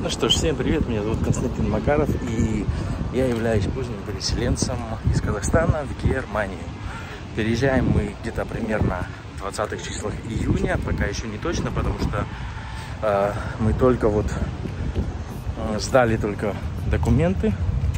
Ну что ж, всем привет, меня зовут Константин Макаров, и я являюсь поздним переселенцем из Казахстана в Германию. Переезжаем мы где-то примерно в 20-х числах июня, пока еще не точно, потому что мы только вот сдали документы,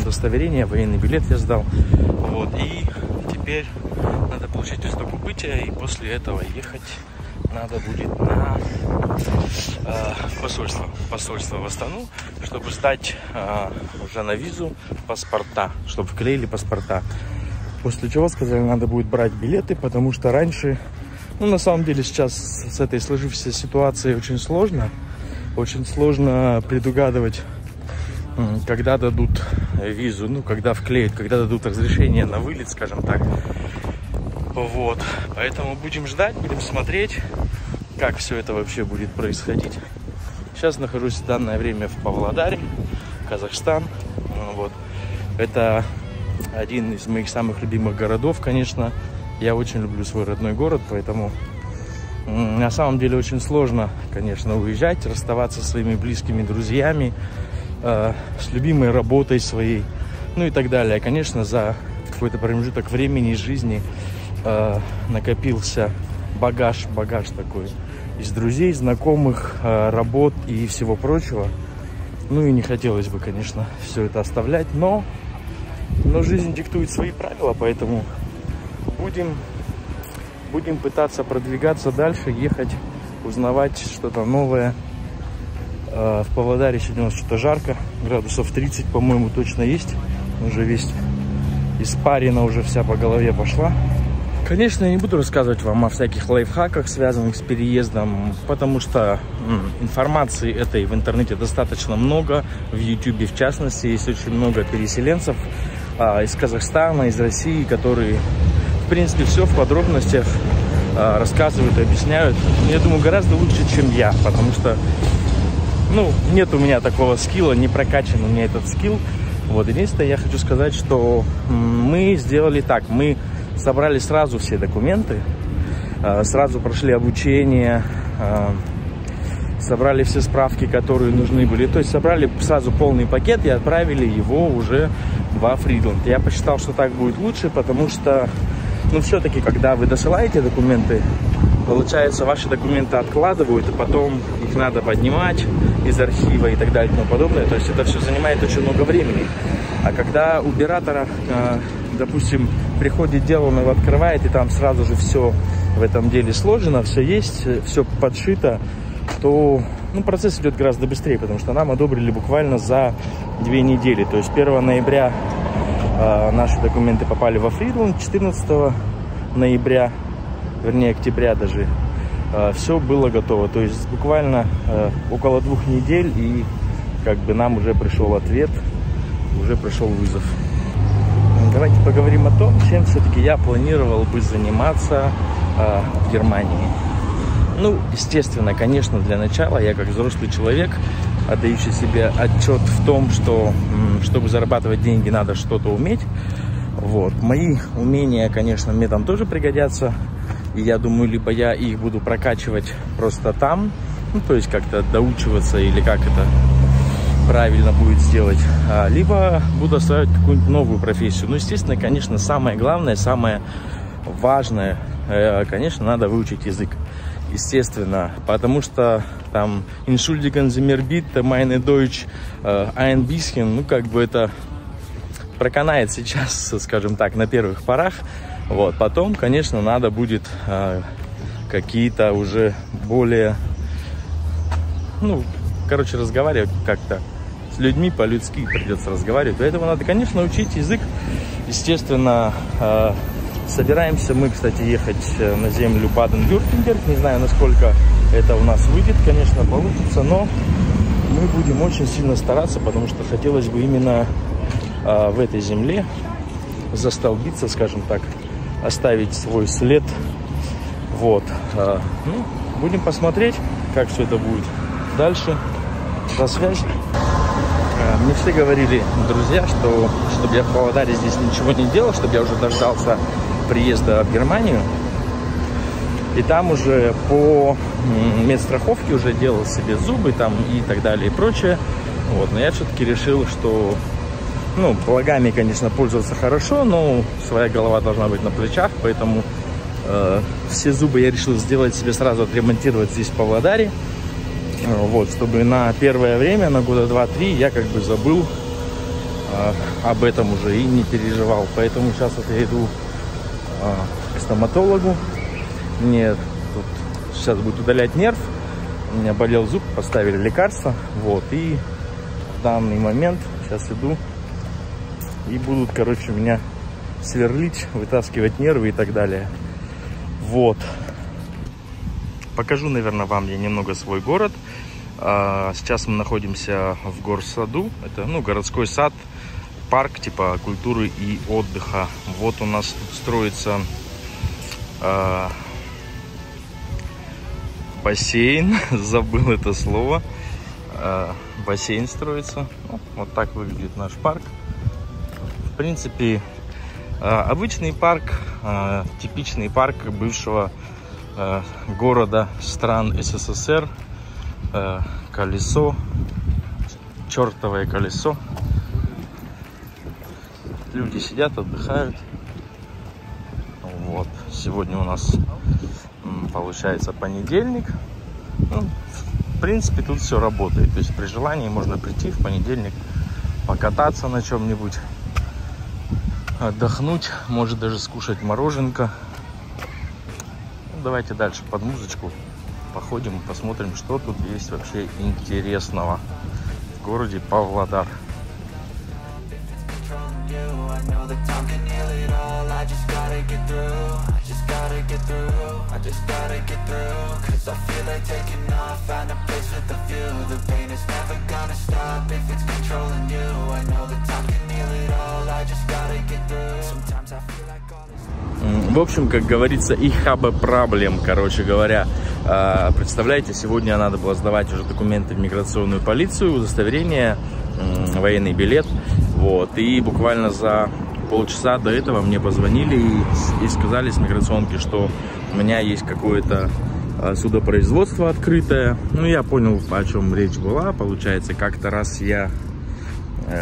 удостоверение, военный билет я сдал, вот, и теперь надо получить листок убытия, и после этого ехать надо будет на посольство в Астану, чтобы сдать уже на визу паспорта, чтобы вклеили паспорта. После чего сказали, надо будет брать билеты, потому что раньше, ну на самом деле сейчас с этой сложившейся ситуацией очень сложно предугадывать, когда дадут визу, ну когда вклеят, когда дадут разрешение на вылет, скажем так. Вот, поэтому будем ждать, будем смотреть, как все это вообще будет происходить. Сейчас нахожусь в данное время в Павлодаре, Казахстан. Вот, это один из моих самых любимых городов, конечно. Я очень люблю свой родной город, поэтому на самом деле очень сложно, конечно, уезжать, расставаться со своими близкими, друзьями, с любимой работой своей, ну и так далее. Конечно, за какой-то промежуток времени жизни накопился багаж такой из друзей, знакомых, работ и всего прочего. Ну и не хотелось бы, конечно, все это оставлять, но жизнь диктует свои правила, поэтому будем пытаться продвигаться дальше, ехать, узнавать что-то новое. В Павлодаре сегодня у нас что-то жарко, градусов 30, по-моему, точно есть. Уже весь испарина уже вся по голове пошла. Конечно, я не буду рассказывать вам о всяких лайфхаках, связанных с переездом, потому что информации этой в интернете достаточно много, в YouTube в частности, есть очень много переселенцев из Казахстана, из России, которые, в принципе, все в подробностях рассказывают и объясняют. Я думаю, гораздо лучше, чем я, потому что, ну, нет у меня такого скилла, не прокачан у меня этот скилл. Вот, единственное, я хочу сказать, что мы сделали так, мы собрали сразу все документы, сразу прошли обучение, собрали все справки, которые нужны были. То есть собрали сразу полный пакет и отправили его уже во Фридланд. Я посчитал, что так будет лучше, потому что, ну, все-таки, когда вы досылаете документы, получается, ваши документы откладывают, и потом их надо поднимать из архива и так далее и тому подобное. То есть это все занимает очень много времени. А когда у оператора, допустим, приходит дело, он его открывает, и там сразу же все в этом деле сложено, все есть, все подшито, то, ну, процесс идет гораздо быстрее, потому что нам одобрили буквально за 2 недели. То есть 1 ноября наши документы попали во Фридланд, 14 ноября, вернее октября даже, все было готово. То есть буквально около 2 недель, и как бы нам уже пришел ответ, уже пришел вызов. Давайте поговорим о том, чем все-таки я планировал бы заниматься в Германии. Ну, естественно, конечно, для начала я, как взрослый человек, отдающий себе отчет в том, что, чтобы зарабатывать деньги, надо что-то уметь. Вот. Мои умения, конечно, мне там тоже пригодятся. И я думаю, либо я их буду прокачивать просто там, ну, то есть как-то доучиваться или как это правильно будет сделать, либо буду осваивать какую-нибудь новую профессию. Ну, естественно, конечно, самое главное, самое важное, конечно, надо выучить язык. Естественно, потому что там «Entschuldigen Sie mir bitte, meine Deutsch ein bisschen», ну, как бы это проканает сейчас, скажем так, на первых порах. Вот, потом, конечно, надо будет какие-то уже более, ну, короче, разговаривать как-то с людьми, по-людски придется разговаривать. Для этого надо, конечно, учить язык. Естественно, собираемся мы, кстати, ехать на землю Баден-Вюртемберг. Не знаю, насколько это у нас выйдет, конечно, получится, но мы будем очень сильно стараться, потому что хотелось бы именно в этой земле застолбиться, скажем так, оставить свой след. Вот. Ну, будем посмотреть, как все это будет дальше. До связи. Мне все говорили друзья, что чтобы я в Павлодаре здесь ничего не делал, чтобы я уже дождался приезда в Германию. И там уже по медстраховке уже делал себе зубы там и так далее и прочее. Вот. Но я все-таки решил, что, ну, благами, конечно, пользоваться хорошо, но своя голова должна быть на плечах. Поэтому все зубы я решил сделать себе сразу, отремонтировать здесь в Павлодаре. Вот, чтобы на первое время, на года 2-3, я как бы забыл об этом уже и не переживал. Поэтому сейчас вот я иду к стоматологу. Мне тут сейчас будет удалять нерв. У меня болел зуб, поставили лекарства. Вот, и в данный момент сейчас иду. И будут, короче, меня сверлить, вытаскивать нервы и так далее. Вот. Покажу, наверное, вам я немного свой город. Сейчас мы находимся в горсаду. Это, ну, городской сад, парк типа культуры и отдыха. Вот у нас тут строится бассейн. Забыл это слово. Бассейн строится. Ну, вот так выглядит наш парк. В принципе, обычный парк, типичный парк бывшего города стран СССР. Колесо, чертовое колесо. Люди сидят, отдыхают. Вот. Сегодня у нас получается понедельник. Ну, в принципе, тут все работает. То есть при желании можно прийти в понедельник, покататься на чем-нибудь, отдохнуть, может даже скушать мороженка. Давайте дальше под музычку походим и посмотрим, что тут есть вообще интересного в городе Павлодар. В общем, как говорится, и хаба проблем, короче говоря. Представляете, сегодня надо было сдавать уже документы в миграционную полицию, удостоверение, военный билет. Вот. И буквально за полчаса до этого мне позвонили и сказали с миграционки, что у меня есть какое-то судопроизводство открытое. Ну, я понял, о чем речь была. Получается, как-то раз я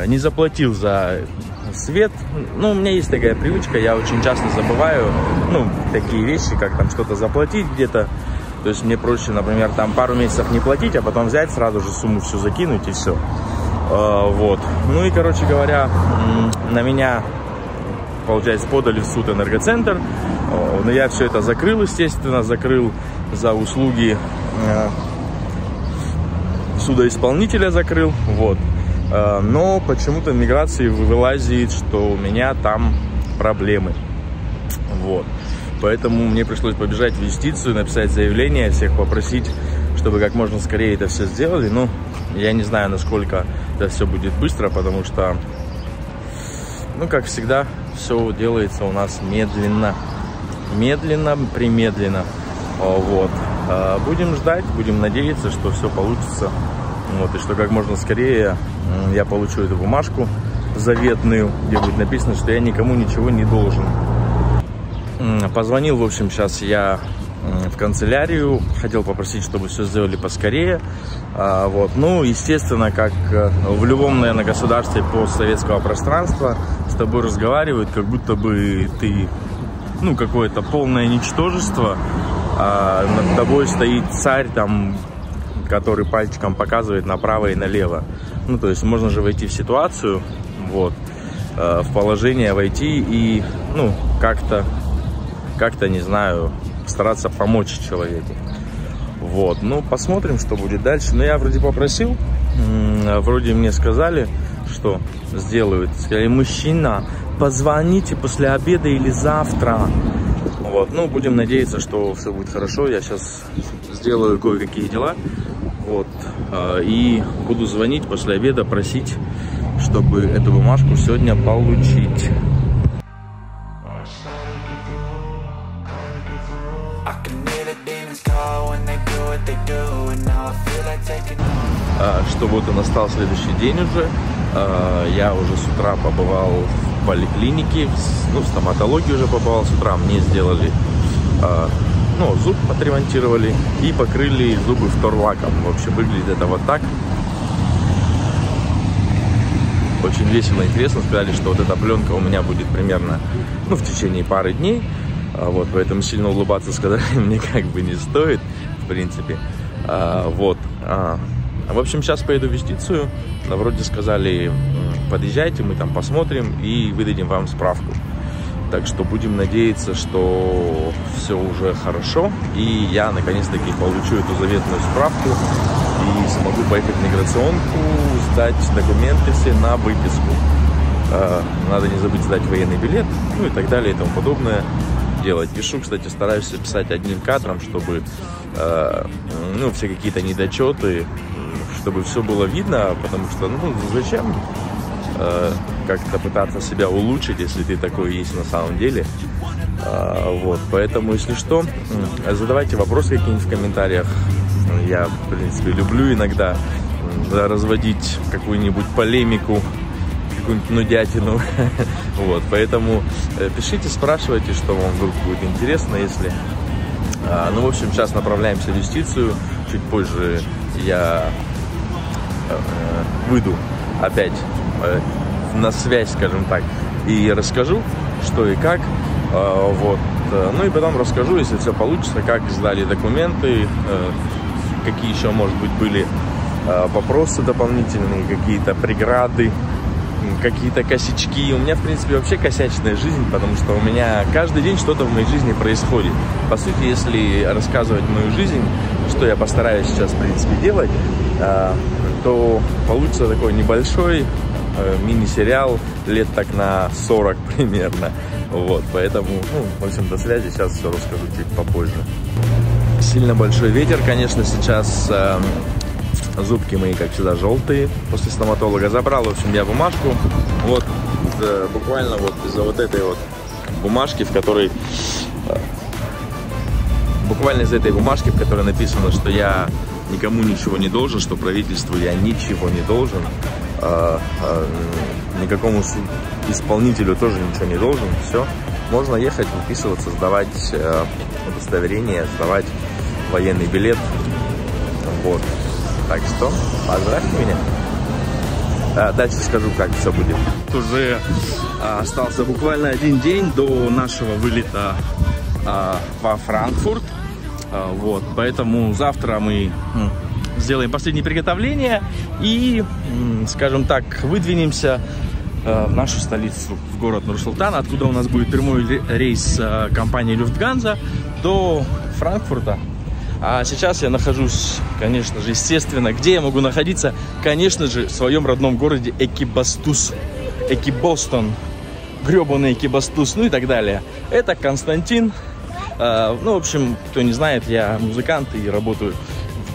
не заплатил за свет. Ну, у меня есть такая привычка, я очень часто забываю, ну, такие вещи, как там что-то заплатить где-то. То есть мне проще, например, там пару месяцев не платить, а потом взять, сразу же сумму всю закинуть и все. Вот. Ну и, короче говоря, на меня, получается, подали в суд Энергоцентр. Но я все это закрыл, естественно, закрыл за услуги судоисполнителя закрыл. Вот. Но почему-то в миграции вылазит, что у меня там проблемы. Вот. Поэтому мне пришлось побежать в юстицию, написать заявление, всех попросить, чтобы как можно скорее это все сделали. Но я не знаю, насколько это все будет быстро, потому что, ну, как всегда, все делается у нас медленно. Медленно-примедленно. Вот. Будем ждать, будем надеяться, что все получится. Вот, и что как можно скорее я получу эту бумажку заветную, где будет написано, что я никому ничего не должен. Позвонил, в общем, сейчас я в канцелярию, хотел попросить, чтобы все сделали поскорее. Вот. Ну, естественно, как в любом, наверное, государстве постсоветского пространства, с тобой разговаривают, как будто бы ты, ну, какое-то полное ничтожество. Над тобой стоит царь, там, который пальчиком показывает направо и налево. Ну, то есть можно же войти в ситуацию, вот, в положение войти и, ну, как-то, не знаю, стараться помочь человеку. Вот, ну, посмотрим, что будет дальше. Но я вроде попросил, вроде мне сказали, что сделают. Сказали, мужчина, позвоните после обеда или завтра. Вот, ну, будем надеяться, что все будет хорошо. Я сейчас сделаю кое-какие дела. Вот, и буду звонить после обеда, просить, чтобы эту бумажку сегодня получить. Что вот и настал следующий день уже. Я уже с утра побывал в поликлинике, в стоматологию уже побывал с утра. Мне сделали, зуб отремонтировали и покрыли зубы фторлаком. Вообще выглядит это вот так. Очень весело и интересно. Сказали, что вот эта пленка у меня будет примерно, в течение пары дней. Вот, поэтому сильно улыбаться сказали мне как бы не стоит, в принципе. В общем, сейчас поеду в юстицию. Вроде сказали, подъезжайте, мы там посмотрим и выдадим вам справку. Так что будем надеяться, что все уже хорошо. И я наконец-таки получу эту заветную справку. И смогу поехать в миграционку, сдать документы все на выписку. Надо не забыть сдать военный билет, и так далее, и тому подобное делать. Пишу, кстати, стараюсь писать одним кадром, чтобы, все какие-то недочеты, чтобы все было видно, потому что, зачем как-то пытаться себя улучшить, если ты такой есть на самом деле. Поэтому, если что, задавайте вопросы какие-нибудь в комментариях. Я, в принципе, люблю иногда разводить какую-нибудь полемику, какую-нибудь нудятину. Поэтому пишите, спрашивайте, что вам вдруг будет интересно, если... сейчас направляемся в юстицию. Чуть позже я выйду опять на связь, скажем так, и расскажу, что и как. И потом расскажу, если все получится, как сдали документы, какие еще, может быть, были вопросы дополнительные, какие-то преграды, какие-то косячки. У меня, в принципе, вообще косячная жизнь, потому что у меня каждый день что-то в моей жизни происходит. По сути, если рассказывать мою жизнь, что я постараюсь сейчас, в принципе, делать, то получится такой небольшой мини-сериал лет так на 40 примерно. Поэтому, до связи, сейчас все расскажу чуть попозже. Сильно большой ветер, конечно, сейчас. Зубки мои, как всегда, желтые. После стоматолога забрал, в общем, я бумажку. Буквально из-за этой бумажки, в которой... Буквально из этой бумажки, в которой написано, что я никому ничего не должен, что правительству я ничего не должен. Никакому исполнителю тоже ничего не должен. Все, можно ехать, выписываться, сдавать удостоверение, сдавать военный билет. Так что поздравьте меня. Дальше скажу, как все будет. Уже остался буквально один день до нашего вылета во Франкфурт. Поэтому завтра мы сделаем последние приготовления и, скажем так, выдвинемся в нашу столицу, в город Нур-Султан, откуда у нас будет прямой рейс компании Люфтганза до Франкфурта. А сейчас я нахожусь, конечно же, естественно, где я могу находиться? Конечно же, в своем родном городе Экибастуз, Экибостон, гребаный Экибастуз, и так далее. Это Константин. Кто не знает, я музыкант и работаю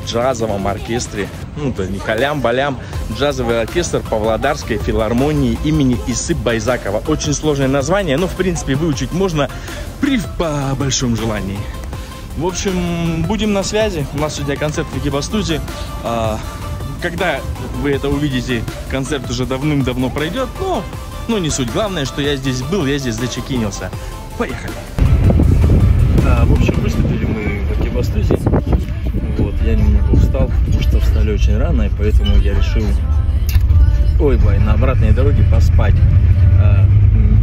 в джазовом оркестре. Это не халям-балям, джазовый оркестр Павлодарской филармонии имени Иссы Байзакова. Очень сложное название, но, в принципе, выучить можно по большому желанию. В общем, будем на связи. У нас сегодня концерт в Экибастузе. Когда вы это увидите, концерт уже давным-давно пройдет. Но не суть. Главное, что я здесь был, я здесь зачекинился. Поехали. В общем, выступили мы в Экибастузе. Я немного устал, потому что встали очень рано, и поэтому я решил на обратной дороге поспать.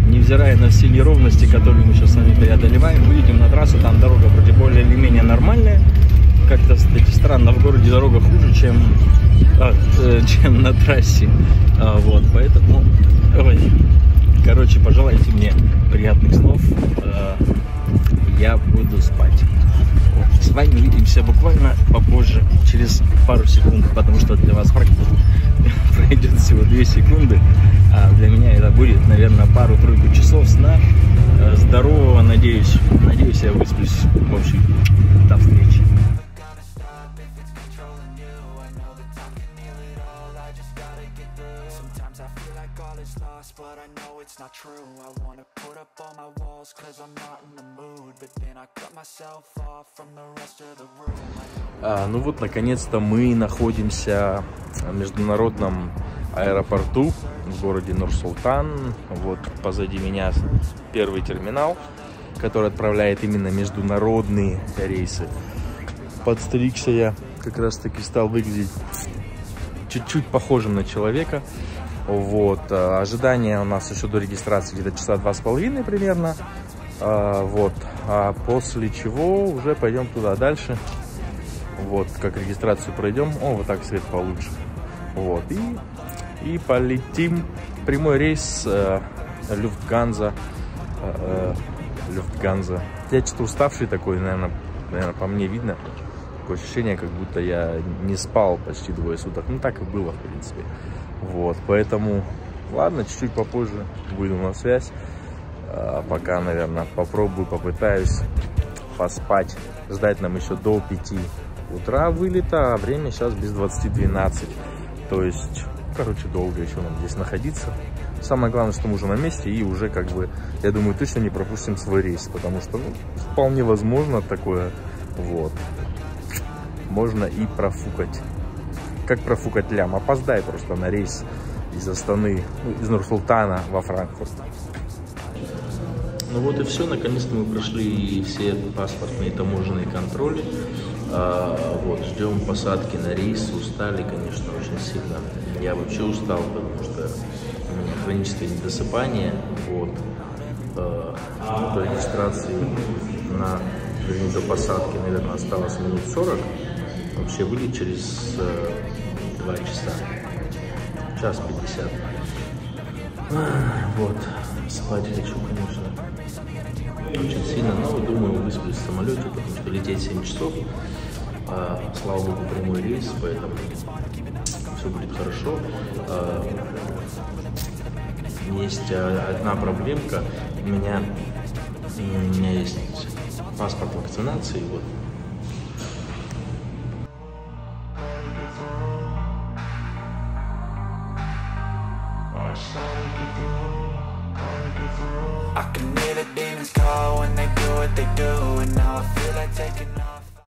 Невзирая на все неровности, которые мы сейчас с вами преодолеваем, выйдем на трассу, там дорога вроде более или менее нормальная. Как-то, кстати, странно, в городе дорога хуже, чем на трассе. Поэтому, пожелайте мне приятных снов. Я буду спать. С вами увидимся буквально попозже, через пару секунд, потому что для вас пройдет всего 2 секунды, а для меня это будет, наверное, пару-тройку часов сна. Здорового, надеюсь, я высплюсь. В общем, до встречи. not true. I wanna put up all my walls cause I'm not in the mood, but then I cut myself off from the rest of the room. Ну вот, наконец-то мы находимся в международном аэропорту в городе Нур-Султан. Вот позади меня первый терминал, который отправляет именно международные рейсы. Подстригся я, как раз таки стал выглядеть чуть-чуть похожим на человека. Вот, ожидание у нас еще до регистрации где-то часа 2,5 примерно. Вот, а после чего уже пойдем туда дальше. Вот, как регистрацию пройдем. О, вот так свет получше. Вот, и полетим. Прямой рейс Люфтганза. Люфтганза. Я что-то уставший такой, наверное, по мне видно. Такое ощущение, как будто я не спал почти двое суток. Ну, так и было, в принципе. Вот, поэтому, ладно, чуть-чуть попозже выйду на связь. Пока, наверное, попытаюсь поспать. Ждать нам еще до 5 утра вылета, а время сейчас без 20:12. То есть, короче, долго еще нам здесь находиться. Самое главное, что мы уже на месте и уже, как бы, я думаю, точно не пропустим свой рейс, потому что, ну, вполне возможно такое, вот, можно и профукать. Как профукать лям? Опоздай просто на рейс из Астаны, ну, из Нур-Султана во Франкфурт. Ну вот и все, наконец-то мы прошли все паспортные таможенные контроли. Вот, ждем посадки на рейс. Устали, конечно, очень сильно. Я вообще устал, потому что у меня хроническое недосыпание. Вот, до регистрации на до посадки, наверное, осталось минут 40. Вообще вылет через 2 часа, час 50. Вот, спать хочу, конечно, очень сильно, но думаю, высплюсь в самолете, потому что лететь 7 часов, слава богу, прямой рейс, поэтому все будет хорошо. Есть одна проблемка, у меня есть паспорт вакцинации, вот. I can hear the demons call when they do what they do, and now I feel like taking off.